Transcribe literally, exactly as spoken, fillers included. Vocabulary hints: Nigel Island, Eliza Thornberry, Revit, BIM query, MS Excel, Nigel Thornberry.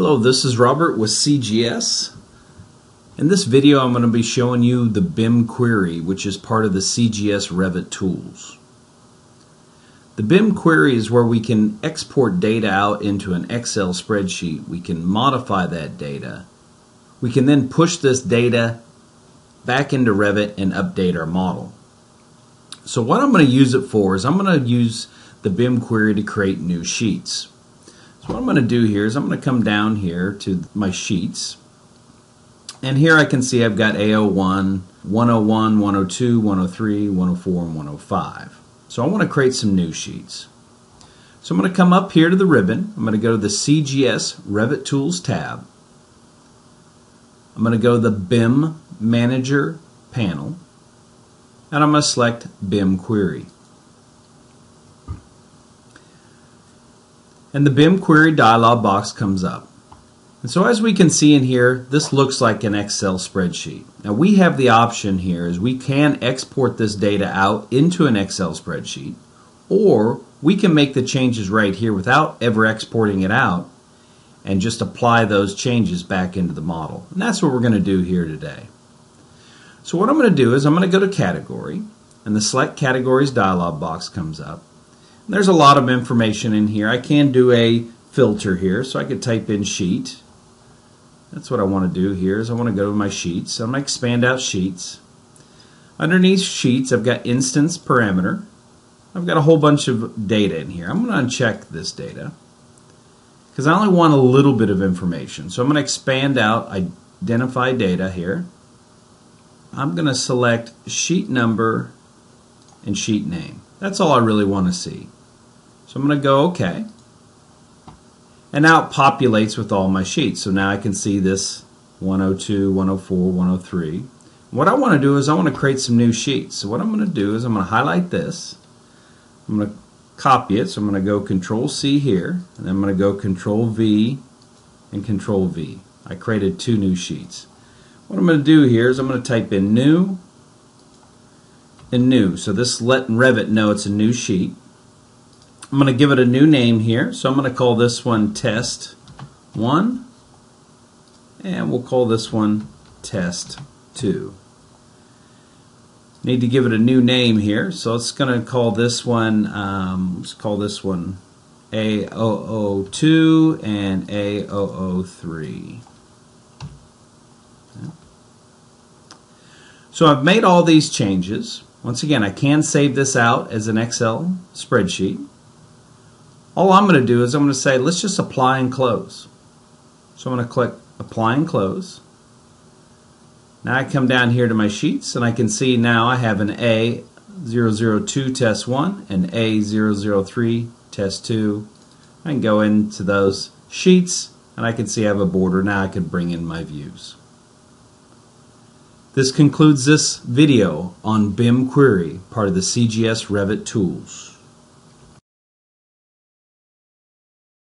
Hello, this is Robert with C G S. In this video I'm going to be showing you the B I M query, which is part of the C G S Revit tools. The B I M query is where we can export data out into an Excel spreadsheet. We can modify that data. We can then push this data back into Revit and update our model. So what I'm going to use it for is I'm going to use the B I M query to create new sheets. What I'm going to do here is I'm going to come down here to my sheets, and here I can see I've got A zero one, one oh one, one oh two, one oh three, one oh four, and one oh five. So I want to create some new sheets. So I'm going to come up here to the ribbon. I'm going to go to the C G S Revit Tools tab. I'm going to go to the B I M Manager panel, and I'm going to select B I M Query. And the B I M query dialog box comes up. And so as we can see in here, this looks like an Excel spreadsheet. Now we have the option here is we can export this data out into an Excel spreadsheet, or we can make the changes right here without ever exporting it out and just apply those changes back into the model. And that's what we're going to do here today. So what I'm going to do is I'm going to go to category, and the select categories dialog box comes up. There's a lot of information in here. I can do a filter here, so I could type in sheet. That's what I want to do here, is I want to go to my sheets. So I'm going to expand out sheets. Underneath sheets, I've got instance parameter. I've got a whole bunch of data in here. I'm going to uncheck this data because I only want a little bit of information. So I'm going to expand out identify data here. I'm going to select sheet number and sheet name. That's all I really want to see. So I'm going to go OK. And now it populates with all my sheets. So now I can see this one oh two, one oh four, one oh three. What I want to do is I want to create some new sheets. So what I'm going to do is I'm going to highlight this. I'm going to copy it. So I'm going to go Control C here. And I'm going to go Control V and Control V. I created two new sheets. What I'm going to do here is I'm going to type in new and new. So this let Revit know it's a new sheet. I'm going to give it a new name here. So I'm going to call this one Test one, and we'll call this one Test two. Need to give it a new name here. So it's going to call this one, um, let's call this one A zero zero two and A zero zero three. Okay. So I've made all these changes. Once again, I can save this out as an Excel spreadsheet. All I'm going to do is I'm going to say, let's just apply and close. So I'm going to click apply and close. Now I come down here to my sheets, and I can see now I have an A zero zero two test one and A zero zero three test two. I can go into those sheets, and I can see I have a border. Now I can bring in my views. This concludes this video on B I M query, part of the C G S Revit tools.